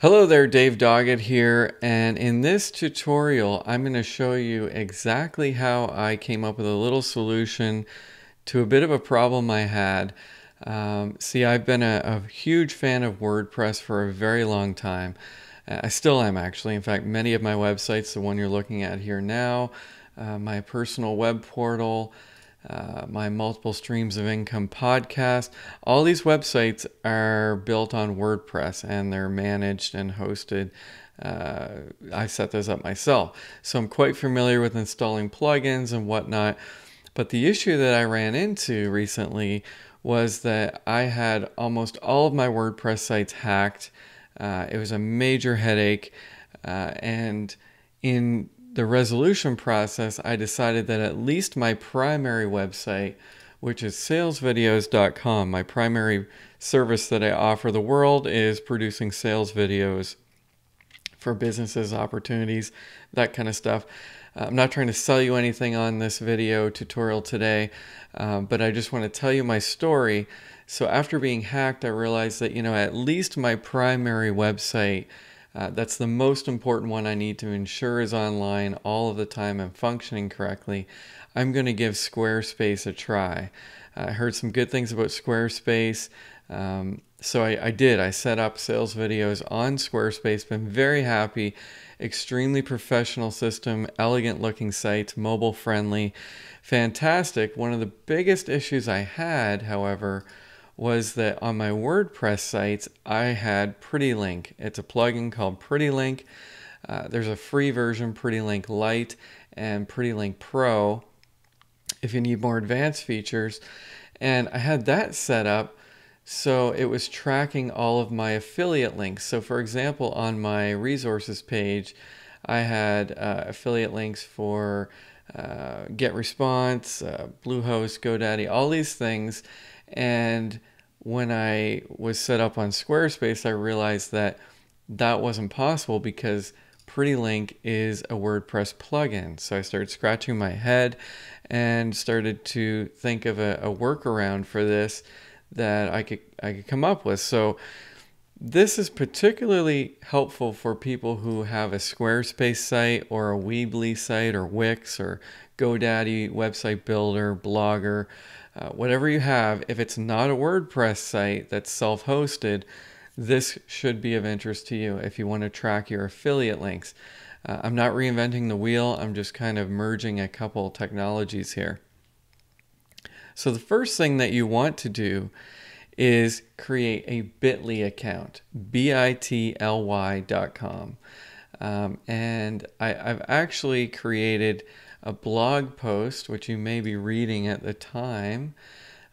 Hello there, Dave Doggett here, and in this tutorial I'm going to show you exactly how I came up with a little solution to a bit of a problem I had. See, I've been a huge fan of WordPress for a very long time. I still am, actually. In fact, many of my websites, the one you're looking at here now, my personal web portal, my multiple streams of income podcast, all these websites are built on WordPress and they're managed and hosted. I set those up myself, so I'm quite familiar with installing plugins and whatnot. But the issue that I ran into recently was that I had almost all of my WordPress sites hacked. It was a major headache, and in the resolution process, I decided that at least my primary website, which is salesvideos.com, my primary service that I offer the world is producing sales videos for businesses, opportunities, that kind of stuff. I'm not trying to sell you anything on this video tutorial today, but I just want to tell you my story. So after being hacked, I realized that, you know, at least my primary website, that's the most important one I need to ensure is online all of the time and functioning correctly. I'm going to give Squarespace a try. I heard some good things about Squarespace, so I did. I set up sales videos on Squarespace. Been very happy. Extremely professional system, elegant looking site, mobile friendly, fantastic. One of the biggest issues I had, however, was that on my WordPress sites, I had Pretty Link. It's a plugin called Pretty Link. There's a free version, Pretty Link Lite and Pretty Link Pro, if you need more advanced features. And I had that set up so it was tracking all of my affiliate links. So for example, on my resources page, I had affiliate links for GetResponse, Bluehost, GoDaddy, all these things. And when I was set up on Squarespace, I realized that that wasn't possible because Pretty Link is a WordPress plugin. So I started scratching my head and started to think of a workaround for this that I could come up with. So this is particularly helpful for people who have a Squarespace site or a Weebly site or Wix or GoDaddy website builder, Blogger, whatever you have. If it's not a WordPress site that's self-hosted, this should be of interest to you if you want to track your affiliate links. I'm not reinventing the wheel. I'm just kind of merging a couple technologies here. So the first thing that you want to do is create a Bitly account, bitly.com. And I've actually created a blog post, which you may be reading at the time.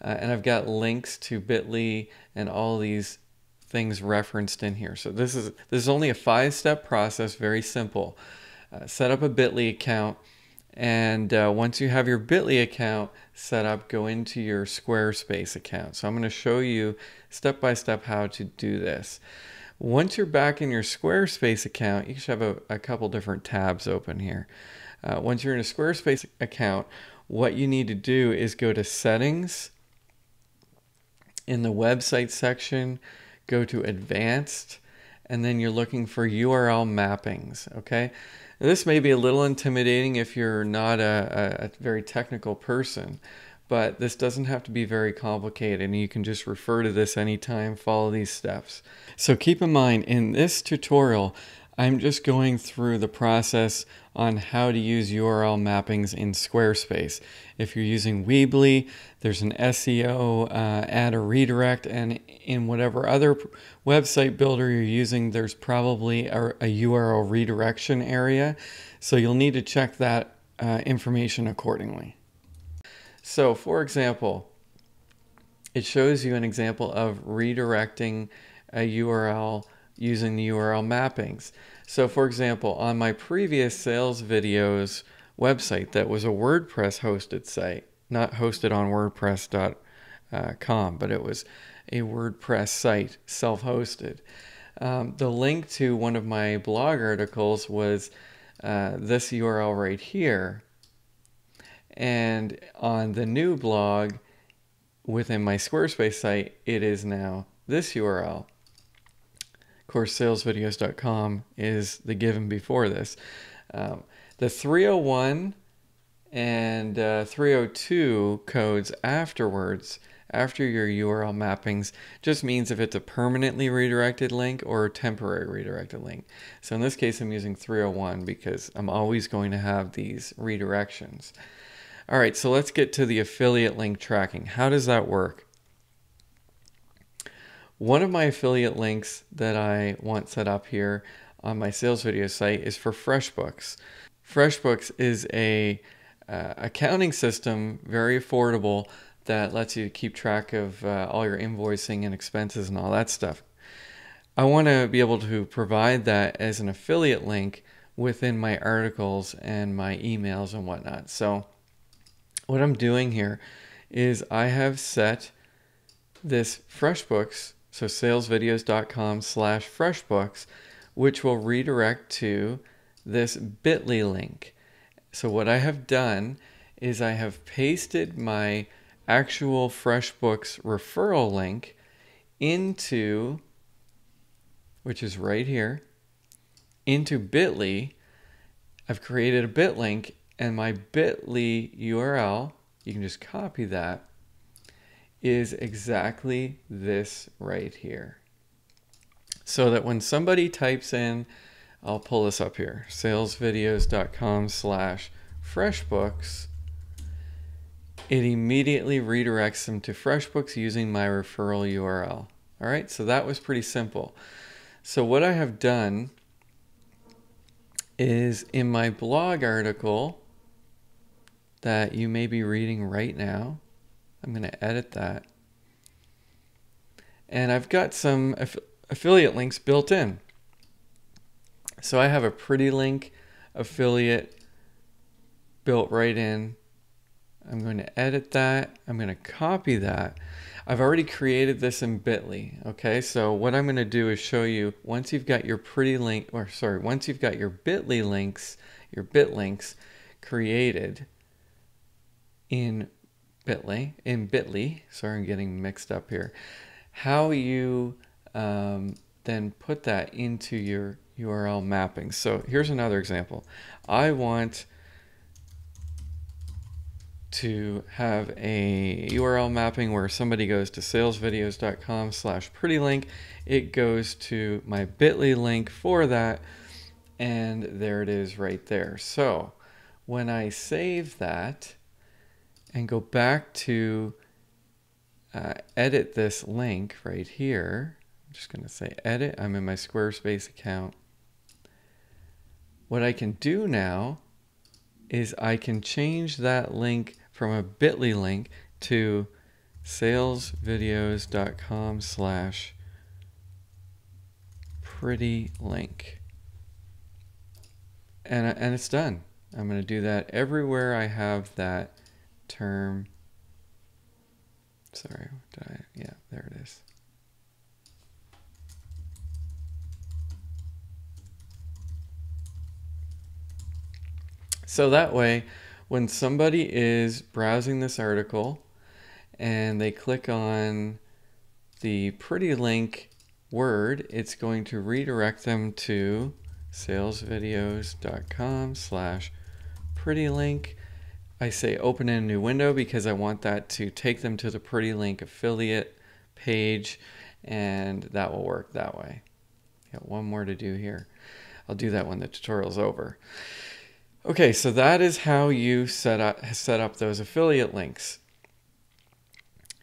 And I've got links to Bitly and all these things referenced in here. So this is only a 5-step process, very simple. Set up a Bitly account. And once you have your Bitly account set up, go into your Squarespace account. So I'm going to show you step-by-step how to do this. Once you're back in your Squarespace account, you should have a couple different tabs open here. Once you're in a Squarespace account, what you need to do is go to Settings. In the Website section, go to Advanced, and then you're looking for URL mappings, okay? This may be a little intimidating if you're not a very technical person, but this doesn't have to be very complicated, and you can just refer to this anytime, follow these steps. So keep in mind, in this tutorial, I'm just going through the process on how to use URL mappings in Squarespace. If you're using Weebly, there's an SEO, add a redirect, and in whatever other website builder you're using, there's probably a URL redirection area. So you'll need to check that information accordingly. So for example, it shows you an example of redirecting a URL using the URL mappings. So for example, on my previous sales videos website that was a WordPress hosted site, not hosted on WordPress.com, but it was a WordPress site, self-hosted. The link to one of my blog articles was this URL right here. And on the new blog within my Squarespace site, it is now this URL. Of course, salesvideos.com is the given before this. The 301 and 302 codes afterwards, after your URL mappings, just means if it's a permanently redirected link or a temporary redirected link. So in this case, I'm using 301 because I'm always going to have these redirections. All right, so let's get to the affiliate link tracking. How does that work? One of my affiliate links that I want set up here on my sales video site is for FreshBooks. FreshBooks is a accounting system, very affordable, that lets you keep track of all your invoicing and expenses and all that stuff. I want to be able to provide that as an affiliate link within my articles and my emails and whatnot. So what I'm doing here is I have set this FreshBooks, so salesvideos.com/FreshBooks, which will redirect to this Bitly link. So what I have done is I have pasted my actual FreshBooks referral link into, which is right here, into Bitly. I've created a bit link, and my Bitly URL, you can just copy that, is exactly this right here. So that when somebody types in, I'll pull this up here, salesvideos.com/FreshBooks, it immediately redirects them to FreshBooks using my referral URL. All right, so that was pretty simple. So what I have done is in my blog article that you may be reading right now, I'm going to edit that. And I've got some affiliate links built in. So I have a Pretty Link affiliate built right in. I'm going to edit that. I'm going to copy that. I've already created this in Bitly. Okay, so what I'm going to do is show you, once you've got your Pretty Link, or sorry, once you've got your Bitly links, your bit links created in Bitly, sorry, I'm getting mixed up here, how you then put that into your URL mapping. So here's another example. I want to have a URL mapping where somebody goes to salesvideos.com/pretty link, it goes to my Bitly link for that, and there it is right there. So when I save that and go back to edit this link right here, I'm just going to say edit, I'm in my Squarespace account. What I can do now is I can change that link from a Bitly link to salesvideos.com/pretty link. And it's done. I'm going to do that everywhere I have that term. Sorry, yeah, there it is. So that way, when somebody is browsing this article and they click on the Pretty Link word, it's going to redirect them to salesvideos.com/pretty link. I say open in a new window because I want that to take them to the Pretty Link affiliate page, and that will work that way. Got one more to do here. I'll do that when the tutorial's over. Okay, so that is how you set up those affiliate links.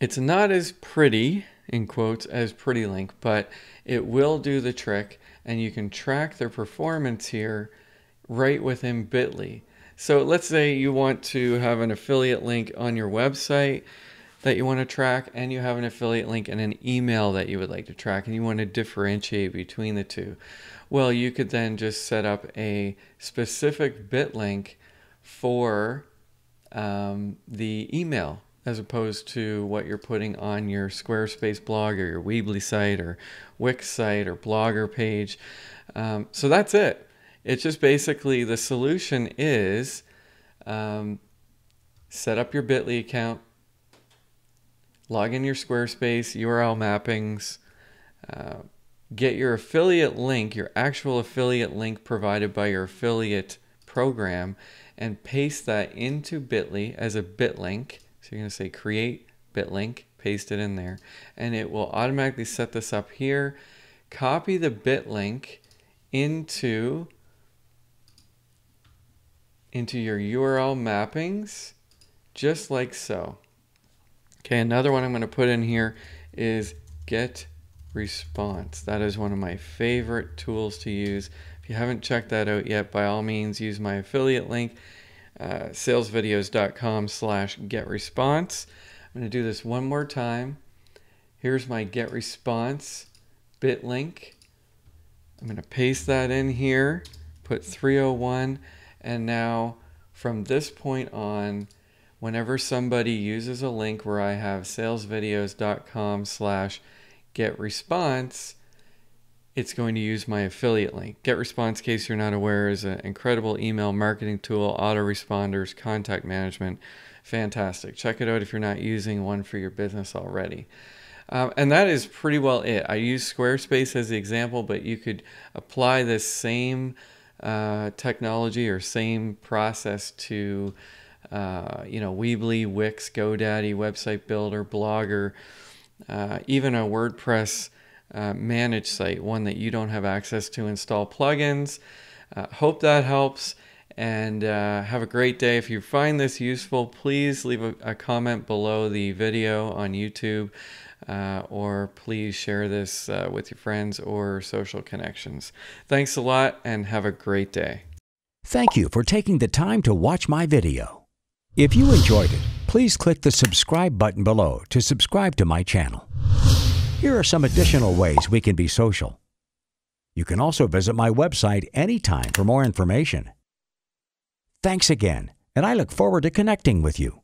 It's not as pretty, in quotes, as Pretty Link, but it will do the trick, and you can track their performance here right within Bitly. So let's say you want to have an affiliate link on your website that you want to track, and you have an affiliate link and an email that you would like to track, and you want to differentiate between the two. Well, you could then just set up a specific bit link for the email, as opposed to what you're putting on your Squarespace blog or your Weebly site or Wix site or Blogger page. So that's it. It's just basically the solution is set up your Bitly account, log in your Squarespace URL mappings, get your affiliate link, your actual affiliate link provided by your affiliate program, and paste that into Bitly as a bitlink. So you're going to say create bitlink, paste it in there, and it will automatically set this up here. Copy the bitlink into your URL mappings, just like so. Okay, another one I'm going to put in here is GetResponse. That is one of my favorite tools to use. If you haven't checked that out yet, by all means, use my affiliate link, salesvideos.com/GetResponse. I'm going to do this one more time. Here's my GetResponse bitlink. I'm going to paste that in here, put 301, and now from this point on, whenever somebody uses a link where I have salesvideos.com/GetResponse, it's going to use my affiliate link. GetResponse, in case you're not aware, is an incredible email marketing tool, autoresponders, contact management. Fantastic. Check it out if you're not using one for your business already. And that is pretty well it. I use Squarespace as the example, but you could apply this same technology or same process to Weebly, Wix, GoDaddy, Website Builder, Blogger, even a WordPress managed site, one that you don't have access to install plugins. Hope that helps, and have a great day. If you find this useful, please leave a comment below the video on YouTube, or please share this with your friends or social connections. Thanks a lot and have a great day. Thank you for taking the time to watch my video. If you enjoyed it, please click the subscribe button below to subscribe to my channel. Here are some additional ways we can be social. You can also visit my website anytime for more information. Thanks again, and I look forward to connecting with you.